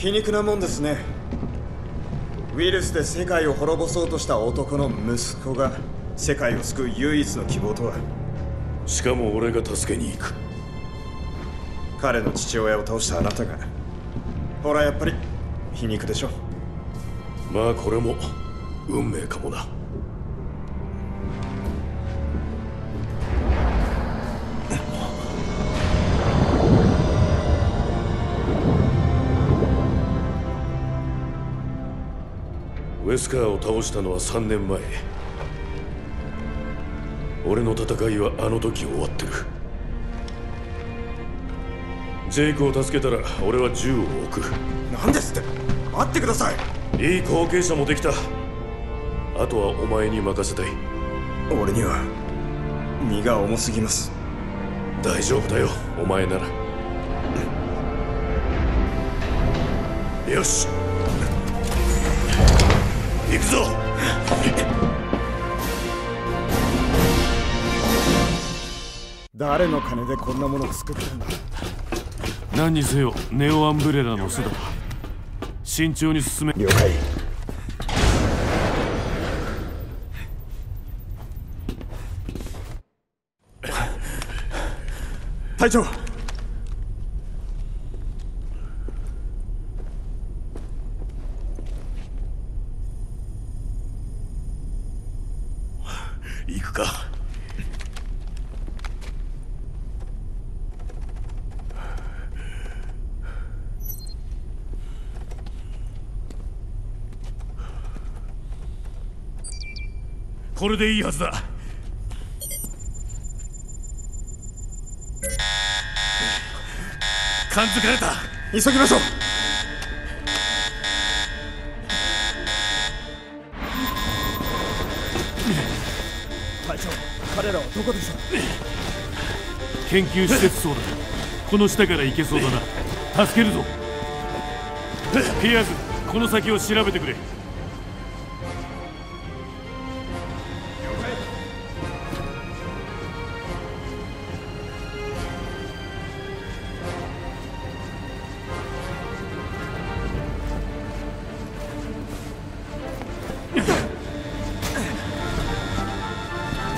皮肉なもんですね。ウイルスで世界を滅ぼそうとした男の息子が世界を救う唯一の希望とは。しかも俺が助けに行く。彼の父親を倒したあなたが。ほらやっぱり皮肉でしょ。まあこれも運命かもな。ウェスカーを倒したのは3年前。俺の戦いはあの時終わってる。ジェイクを助けたら俺は銃を置く。何ですって。待ってください。いい後継者もできた。あとはお前に任せたい。俺には荷が重すぎます。大丈夫だよ、お前なら、うん、よし行くぞ。誰の金でこんなものを作ってるんだ。何にせよネオアンブレラの巣だ。慎重に進め。了解。隊長、行くか。これでいいはずだ。感づかれた。急ぎましょう。隊長、彼らはどこでしょう。研究施設そうだ。この下から行けそうだな。助けるぞ。ピアーズ、この先を調べてくれ。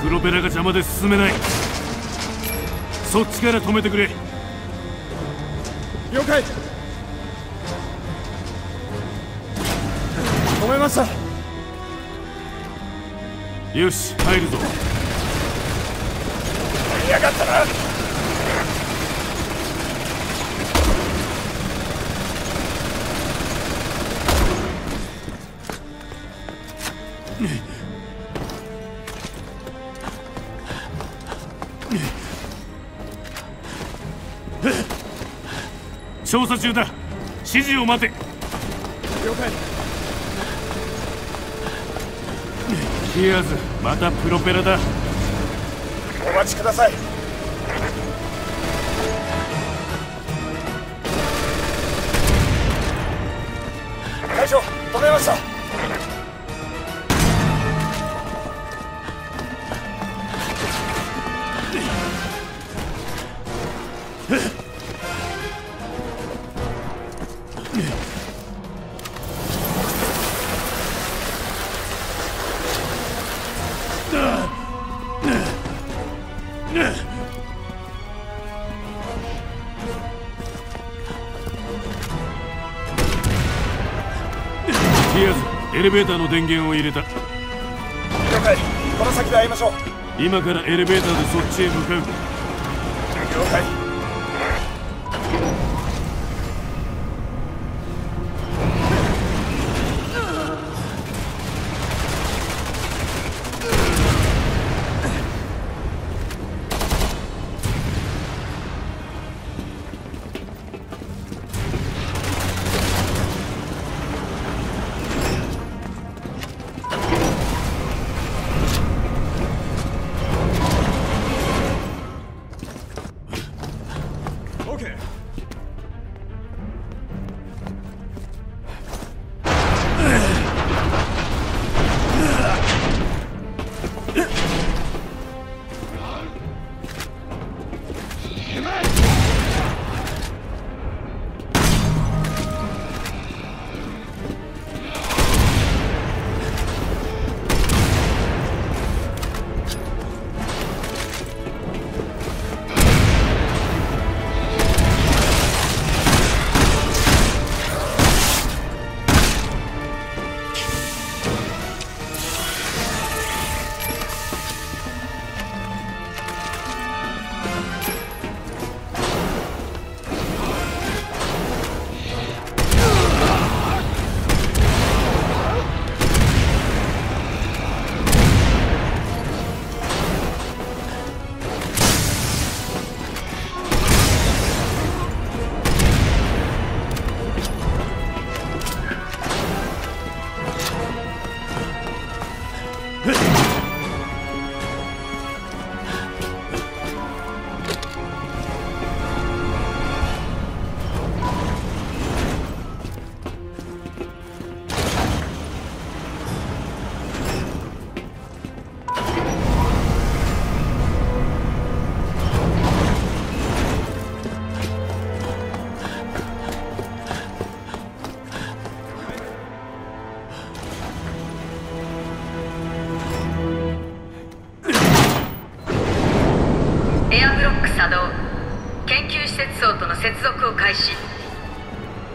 プロペラが邪魔で進めない。そっちから止めてくれ。了解。止めました。よし、入るぞ。やりやがったな。調査中だ。指示を待て。了解。ピアーズ、またプロペラだ。お待ちください。隊長、止めました。エレベーターの電源を入れた。了解。この先で会いましょう。今からエレベーターでそっちへ向かう。了解。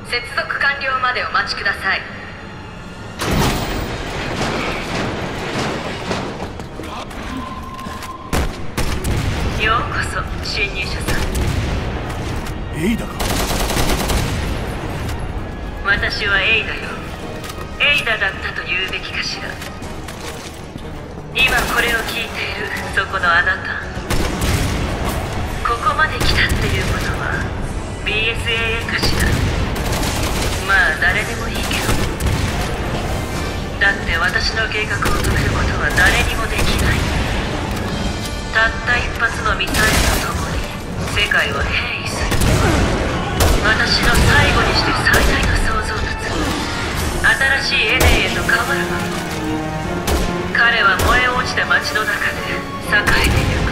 接続完了までお待ちください。ようこそ侵入者さん。エイダか。私はエイダよ。エイダだったと言うべきかしら。今これを聞いているそこのあなた、ここまで来たっていうことは BSAA かしら。まあ誰でもいいけど、だって私の計画を止めることは誰にもできない。たった一発のミサイルとともに世界は変異する。私の最後にして最大の創造物、新しいエデンへと変わるのよ。彼は燃え落ちた街の中で栄えてゆく。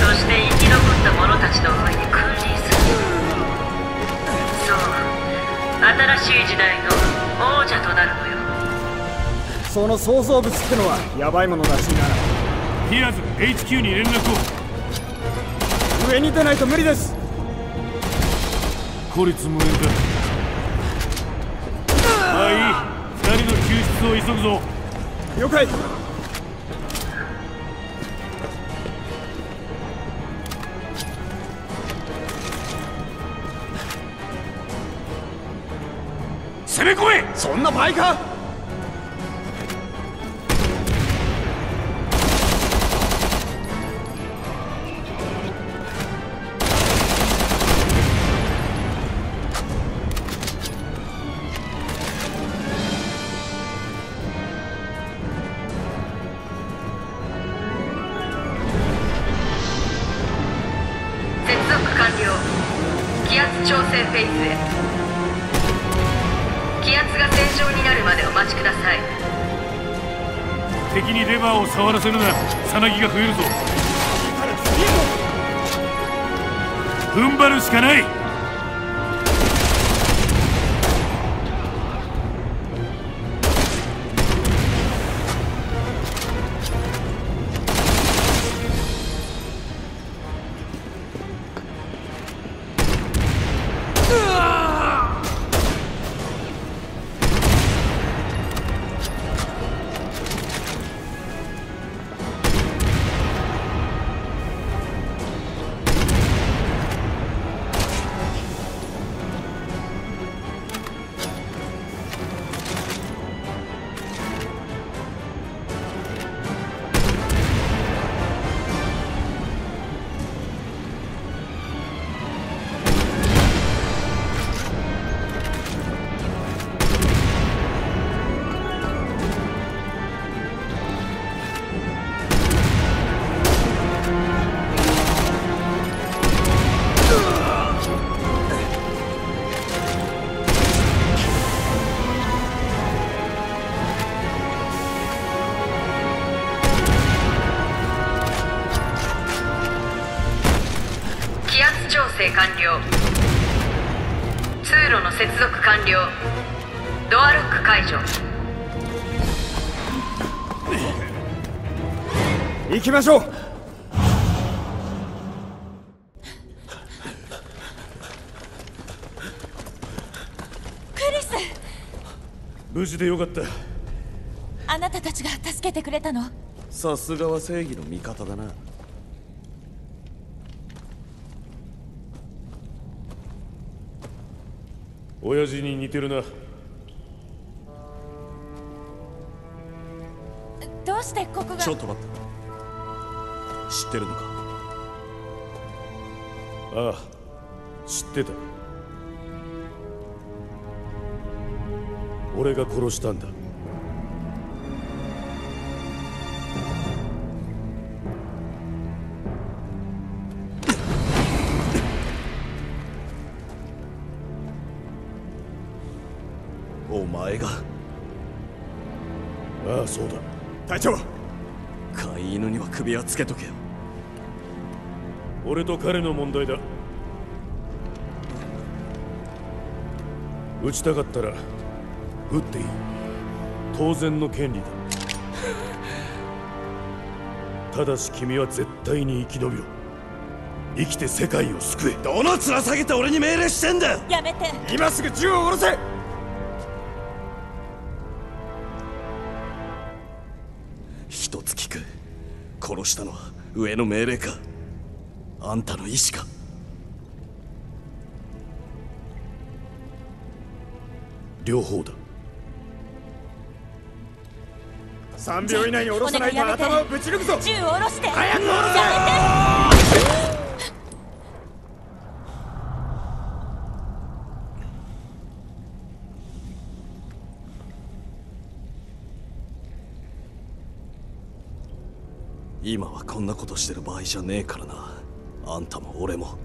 そして生き残った者たちの上に君臨する。そう、新しい時代の王者となるのよ。その創造物ってのはヤバいものらしいな。ピアーズ HQ に連絡を。上に出ないと無理です。孤立無援だ。ああ、いい。二人の救出を急ぐぞ。了解。攻め込め。そんな場合か。気圧調整フェイズへ。気圧が正常になるまでお待ちください。敵にレバーを触らせるな。サナギが増えるぞ。踏ん張るしかない。完了。通路の接続完了。ドアロック解除。行きましょう。クリス、無事でよかった。あなたたちが助けてくれたの。さすがは正義の味方だな。親父に似てるな。どうしてここが。ちょっと待った。知ってるのか。ああ、知ってた。俺が殺したんだ。お前が。ああ、そうだ。隊長、飼い犬には首輪つけとけよ。俺と彼の問題だ。撃ちたかったら撃っていい。当然の権利だ。ただし君は絶対に生き延びろ。生きて世界を救え。どの面下げて俺に命令してんだ。やめて。今すぐ銃を下ろせ。一つ聞く。殺したのは上の命令か、あんたの意志か。両方だ。3秒以内に下ろさないと頭をぶち抜くぞ。銃を下ろして。早く下ろせ。やめて。今はこんなことしてる場合じゃねえからな。あんたも俺も。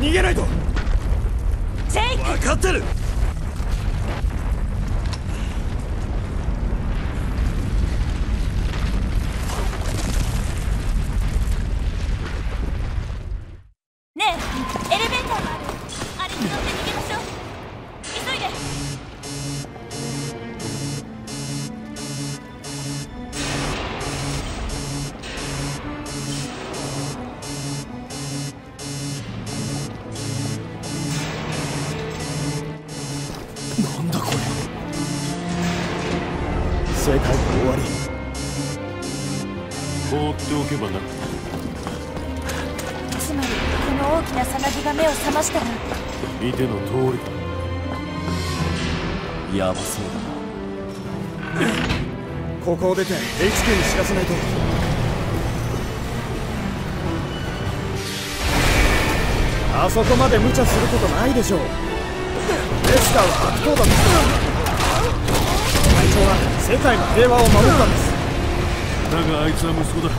逃げないと。ジェイク。分かってる。世界が終わり。放っておけばな。つまりこの大きなサナギが目を覚ましたら。見ての通りヤバそうだな。ここを出て HQ に知らせないと。あそこまで無茶することないでしょう。レスターは悪党だった。隊長は世界の平和を守ったんです。だがあいつは息子だ。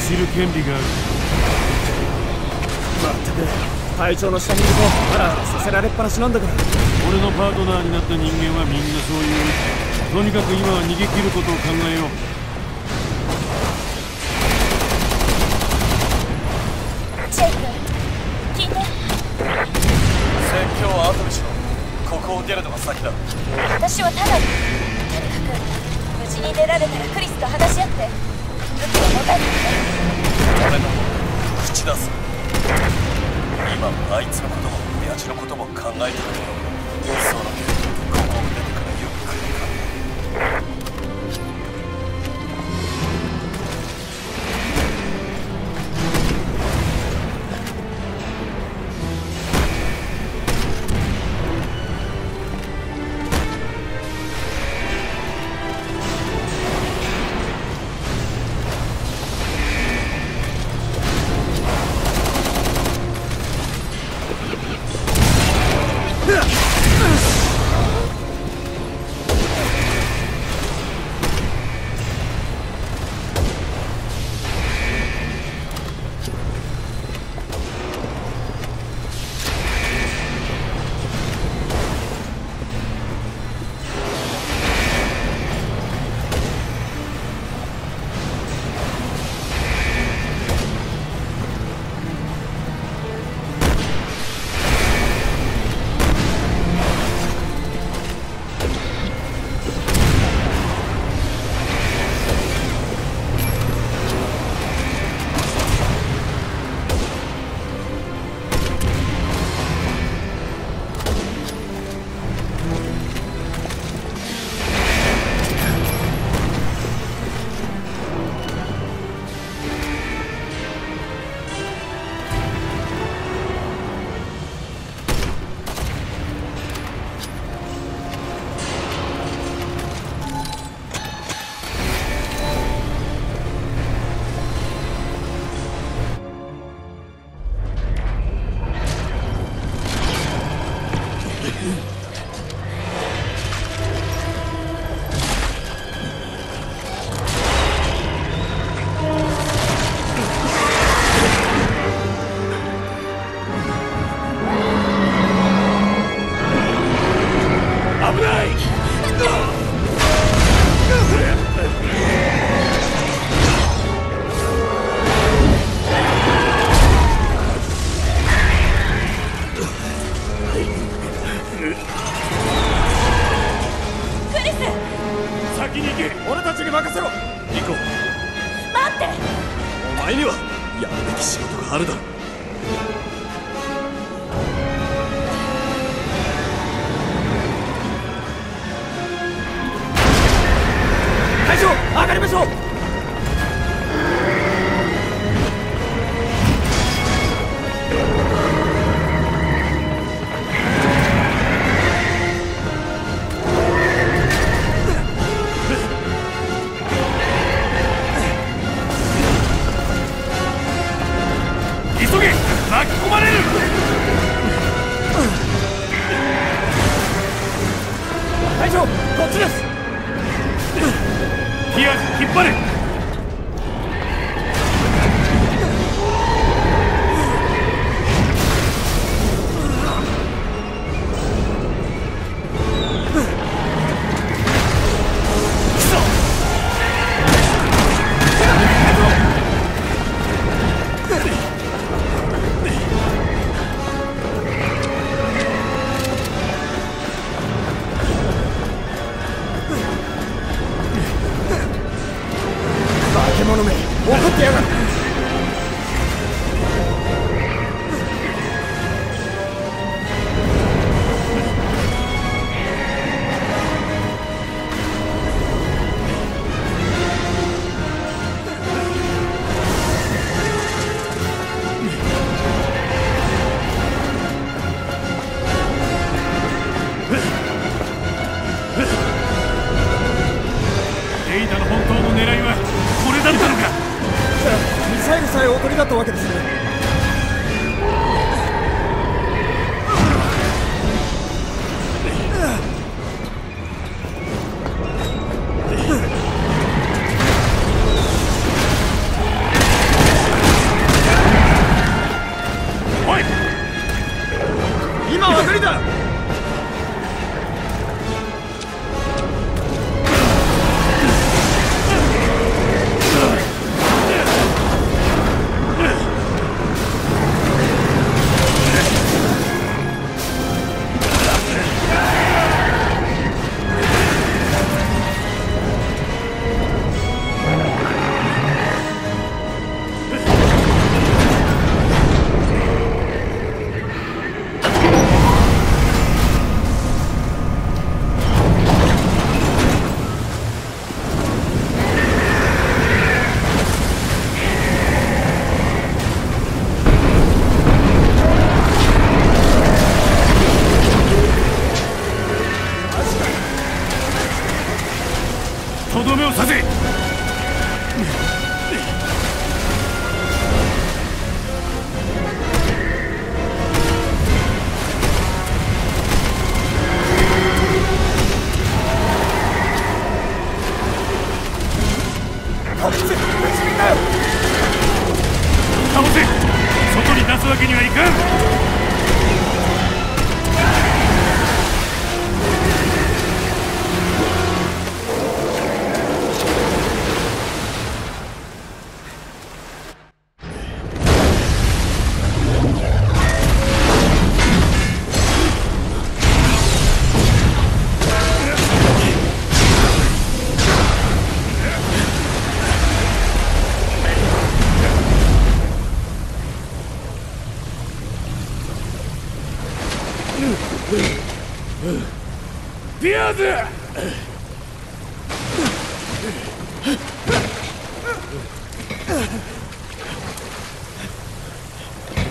知る権利がある。まったく隊長の下にいるとハラハラさせられっぱなしなんだから。俺のパートナーになった人間はみんなそういう。とにかく今は逃げ切ることを考えよう。ジェイク、聞いて。説教は後でしろ。ここを出るのが先だ。私はただに、とにかく無事に出られたらクリスと話し合って武器を持たれて。俺の口出す。今あいつのことも親父のことも考えたけど、そうだけどここを出てからゆっく俺たちに任せろ。行こう。待って、お前にはやるべき仕事があるだろ。隊長、上がりましょう。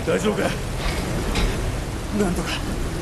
大丈夫か？なんとか。